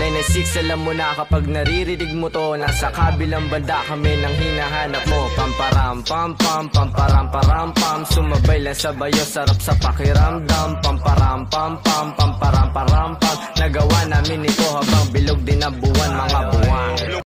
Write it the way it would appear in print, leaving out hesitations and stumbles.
96 alam mo na kapag naririnig mo to, nasa kabilang banda kami ng hinahanap mo. Pamparam pam pam pamparam param pam, sumabay lang sa bayo, sarap sa pakiramdam. Pamparam pam pam pamparam param pam, nagawa namin ito habang bilog din ang buwan, mga buwan.